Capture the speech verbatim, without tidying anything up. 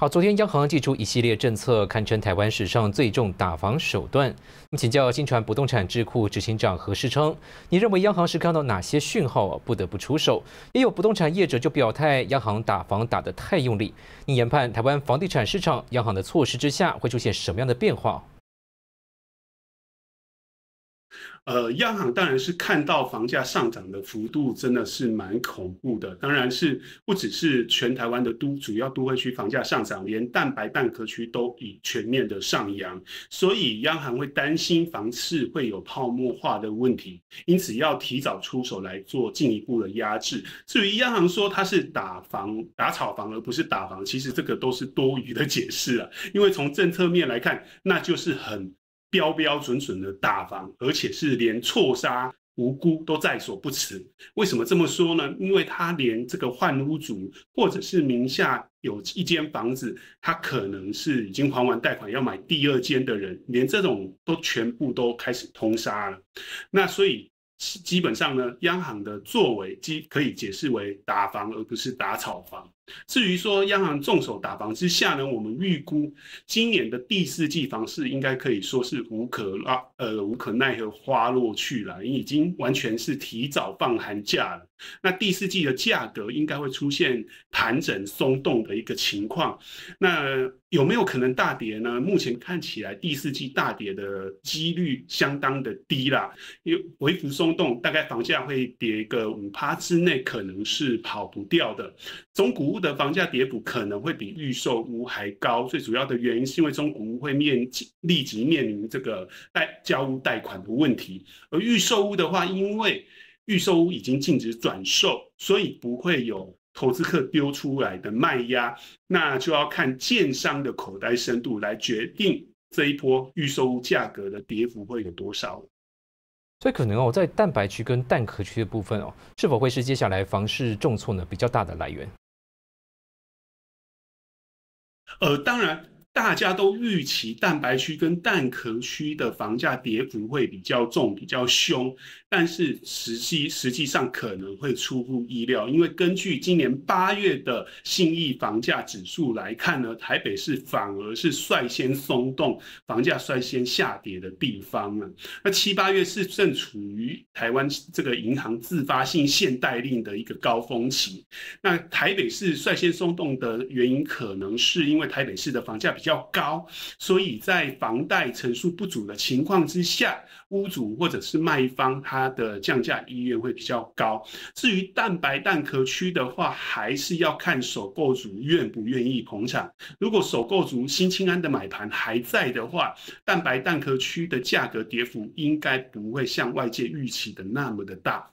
好，昨天央行祭出一系列政策，堪称台湾史上最重打房手段。那么请教新传不动产智库执行长何世昌，你认为央行是看到哪些讯号啊，不得不出手？也有不动产业者就表态，央行打房打得太用力。你研判台湾房地产市场央行的措施之下会出现什么样的变化？ 呃，央行当然是看到房价上涨的幅度真的是蛮恐怖的，当然是不只是全台湾的都主要都会区房价上涨，连蛋白半壳区都已全面的上扬，所以央行会担心房市会有泡沫化的问题，因此要提早出手来做进一步的压制。至于央行说它是打房、打炒房而不是打房，其实这个都是多余的解释了，因为从政策面来看，那就是很 标标准准的打房，而且是连错杀无辜都在所不辞。为什么这么说呢？因为他连这个换屋族或者是名下有一间房子，他可能是已经还完贷款要买第二间的人，连这种都全部都开始通杀了。那所以 基本上呢，央行的作为可以解释为打房，而不是打炒房。至于说央行重手打房之下呢，我们预估今年的第四季房市应该可以说是无可啊呃无可奈何花落去了，已经完全是提早放寒假了。那第四季的价格应该会出现盘整松动的一个情况。那有没有可能大跌呢？目前看起来第四季大跌的几率相当的低啦，因为微幅松动，大概房价会跌个百分之五之内，可能是跑不掉的。中古屋的房价跌幅可能会比预售屋还高，最主要的原因是因为中古屋会面立即面临这个贷交屋贷款的问题，而预售屋的话，因为预售屋已经禁止转售，所以不会有 投资客丢出来的卖压，那就要看建商的口袋深度来决定这一波预售屋价格的跌幅会有多少。所以可能哦，在蛋白区跟蛋壳区的部分哦，是否会是接下来房市重挫呢比较大的来源？呃，当然， 大家都预期蛋白区跟蛋壳区的房价跌幅会比较重、比较凶，但是实际实际上可能会出乎意料，因为根据今年八月的信义房价指数来看呢，台北市反而是率先松动，房价率先下跌的地方啊。那七八月是正处于台湾这个银行自发性限贷令的一个高峰期，那台北市率先松动的原因，可能是因为台北市的房价 比较高，所以在房贷成数不足的情况之下，屋主或者是卖方他的降价意愿会比较高。至于蛋白蛋壳区的话，还是要看首购族愿不愿意捧场。如果首购族新青安的买盘还在的话，蛋白蛋壳区的价格跌幅应该不会像外界预期的那么的大。